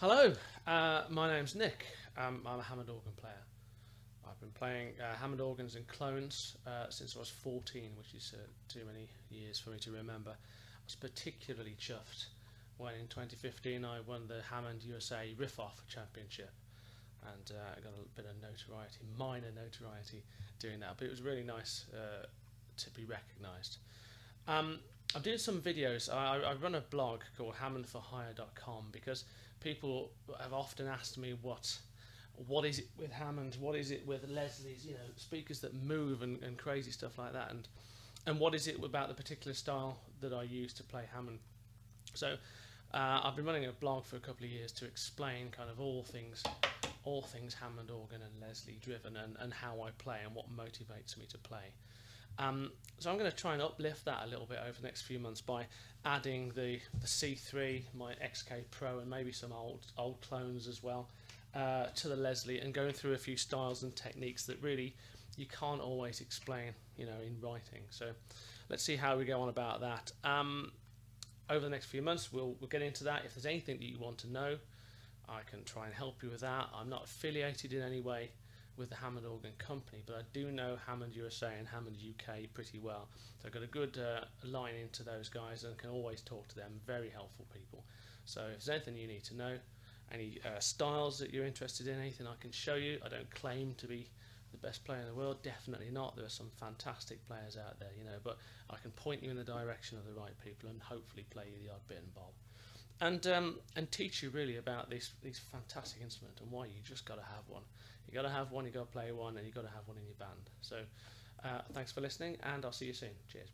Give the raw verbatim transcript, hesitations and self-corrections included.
Hello, uh, my name's Nick. Um, I'm a Hammond organ player. I've been playing uh, Hammond organs and clones uh, since I was fourteen, which is uh, too many years for me to remember. I was particularly chuffed when in twenty fifteen I won the Hammond U S A Riff-Off Championship, and uh, I got a bit of notoriety, minor notoriety, doing that, but it was really nice uh, to be recognised. Um, I'm doing some videos. I, I run a blog called hammond for hire dot com because people have often asked me what what is it with Hammond, what is it with Leslie's, you know, speakers that move and, and crazy stuff like that, and and what is it about the particular style that I use to play Hammond. So uh, I've been running a blog for a couple of years to explain kind of all things all things Hammond organ and Leslie driven, and, and how I play and what motivates me to play. Um, so I'm going to try and uplift that a little bit over the next few months by adding the, the C three, my X K Pro, and maybe some old old clones as well uh, to the Leslie, and going through a few styles and techniques that really you can't always explain, you know, in writing. So let's see how we go on about that. Um, over the next few months we'll, we'll get into that. If there's anything that you want to know, I can try and help you with that. I'm not affiliated in any way with the Hammond organ company, but I do know Hammond U S A and Hammond U K pretty well, so I've got a good uh, line into those guys and can always talk to them. Very helpful people. So if there's anything you need to know, any uh, styles that you're interested in, anything I can show you. I don't claim to be the best player in the world, definitely not. There are some fantastic players out there, you know, but I can point you in the direction of the right people and hopefully play you the odd bit and bob, and um, and teach you really about these these fantastic instruments and why you just got to have one. You got to have one, you got to play one, and you got to have one in your band. So uh, thanks for listening, and I'll see you soon. Cheers.